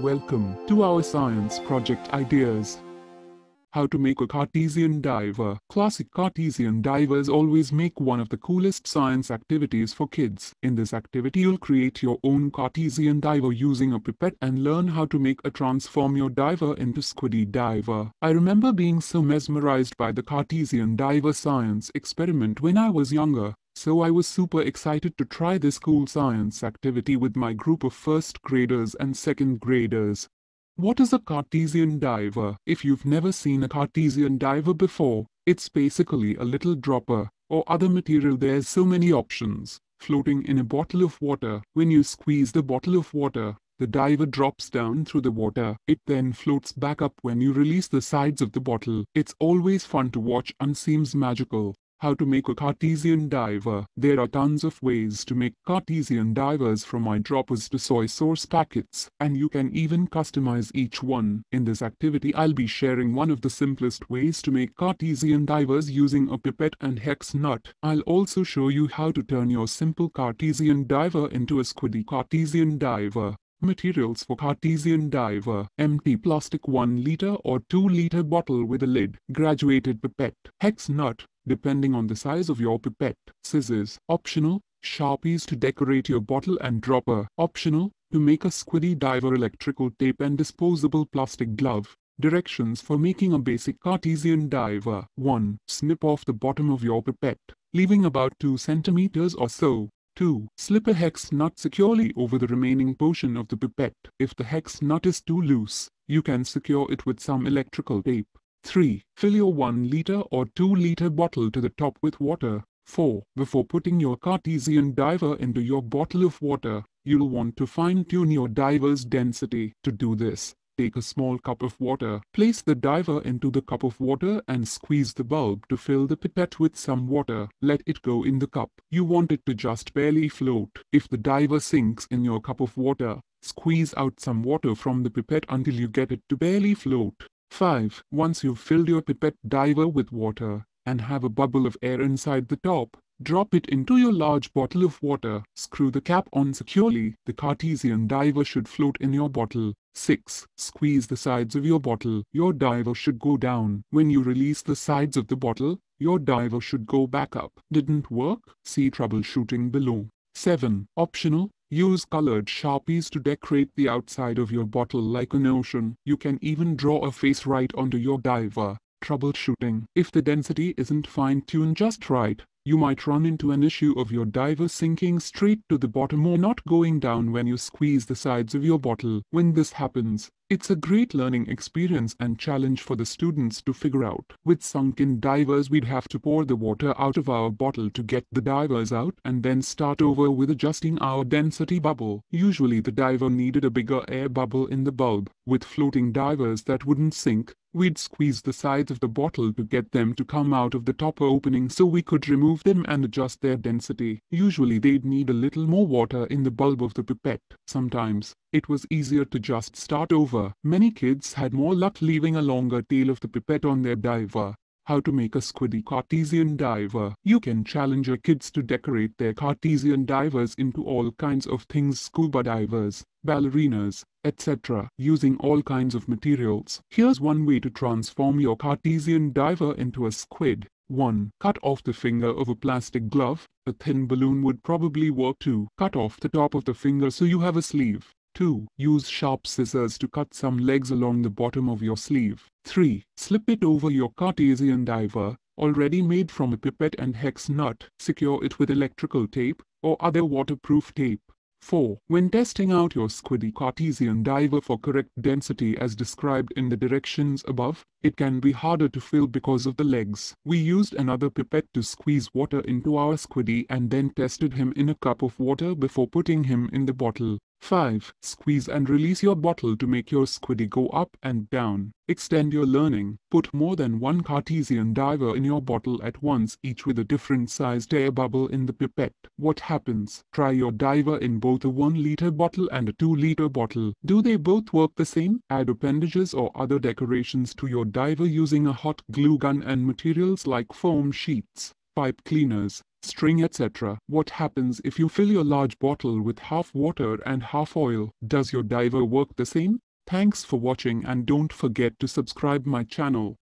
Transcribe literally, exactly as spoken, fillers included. Welcome to our science project ideas. How to make a Cartesian diver. Classic Cartesian divers always make one of the coolest science activities for kids. In this activity you'll create your own Cartesian diver using a pipette and learn how to make a transform your diver into Squidy Diver. I remember being so mesmerized by the Cartesian diver science experiment when I was younger. So I was super excited to try this cool science activity with my group of first graders and second graders. What is a Cartesian diver? If you've never seen a Cartesian diver before, it's basically a little dropper or other material. There's so many options. Floating in a bottle of water. When you squeeze the bottle of water, the diver drops down through the water. It then floats back up when you release the sides of the bottle. It's always fun to watch and seems magical. How to make a Cartesian diver. There are tons of ways to make Cartesian divers, from eyedroppers to soy sauce packets, and you can even customize each one. In this activity I'll be sharing one of the simplest ways to make Cartesian divers using a pipette and hex nut. I'll also show you how to turn your simple Cartesian diver into a Squidy Cartesian diver. Materials for Cartesian diver. Empty plastic one liter or two liter bottle with a lid. Graduated pipette. Hex nut, depending on the size of your pipette. Scissors. Optional. Sharpies to decorate your bottle and dropper. Optional. To make a Squidy diver, electrical tape and disposable plastic glove. Directions for making a basic Cartesian diver. one. Snip off the bottom of your pipette, leaving about two centimeters or so. two. Slip a hex nut securely over the remaining portion of the pipette. If the hex nut is too loose, you can secure it with some electrical tape. three. Fill your one liter or two liter bottle to the top with water. four. Before putting your Cartesian diver into your bottle of water, you'll want to fine-tune your diver's density. To do this, take a small cup of water. Place the diver into the cup of water and squeeze the bulb to fill the pipette with some water. Let it go in the cup. You want it to just barely float. If the diver sinks in your cup of water, squeeze out some water from the pipette until you get it to barely float. five. Once you've filled your pipette diver with water and have a bubble of air inside the top, drop it into your large bottle of water. Screw the cap on securely. The Cartesian diver should float in your bottle. six. Squeeze the sides of your bottle. Your diver should go down. When you release the sides of the bottle, your diver should go back up. Didn't work? See troubleshooting below. seven. Optional. Use colored Sharpies to decorate the outside of your bottle like an ocean. You can even draw a face right onto your diver. Troubleshooting. If the density isn't fine-tuned just right, you might run into an issue of your diver sinking straight to the bottom or not going down when you squeeze the sides of your bottle. When this happens, it's a great learning experience and challenge for the students to figure out. With sunken divers, we'd have to pour the water out of our bottle to get the divers out and then start over with adjusting our density bubble. Usually the diver needed a bigger air bubble in the bulb. With floating divers that wouldn't sink, we'd squeeze the sides of the bottle to get them to come out of the topper opening so we could remove them and adjust their density. Usually they'd need a little more water in the bulb of the pipette. Sometimes, it was easier to just start over. Many kids had more luck leaving a longer tail of the pipette on their diver. How to make a Squidy Cartesian diver. You can challenge your kids to decorate their Cartesian divers into all kinds of things: scuba divers, ballerinas, et cetera, using all kinds of materials. Here's one way to transform your Cartesian diver into a squid. one. Cut off the finger of a plastic glove. A thin balloon would probably work too. Cut off the top of the finger so you have a sleeve. two. Use sharp scissors to cut some legs along the bottom of your sleeve. three. Slip it over your Cartesian diver, already made from a pipette and hex nut. Secure it with electrical tape or other waterproof tape. four. When testing out your Squidy Cartesian diver for correct density as described in the directions above, it can be harder to fill because of the legs. We used another pipette to squeeze water into our Squidy and then tested him in a cup of water before putting him in the bottle. five. Squeeze and release your bottle to make your Squidy go up and down. Extend your learning. Put more than one Cartesian diver in your bottle at once, each with a different sized air bubble in the pipette. What happens? Try your diver in both a one liter bottle and a two liter bottle. Do they both work the same? Add appendages or other decorations to your diver using a hot glue gun and materials like foam sheets, pipe cleaners, string, et cetera. What happens if you fill your large bottle with half water and half oil? Does your diver work the same? Thanks for watching and don't forget to subscribe my channel.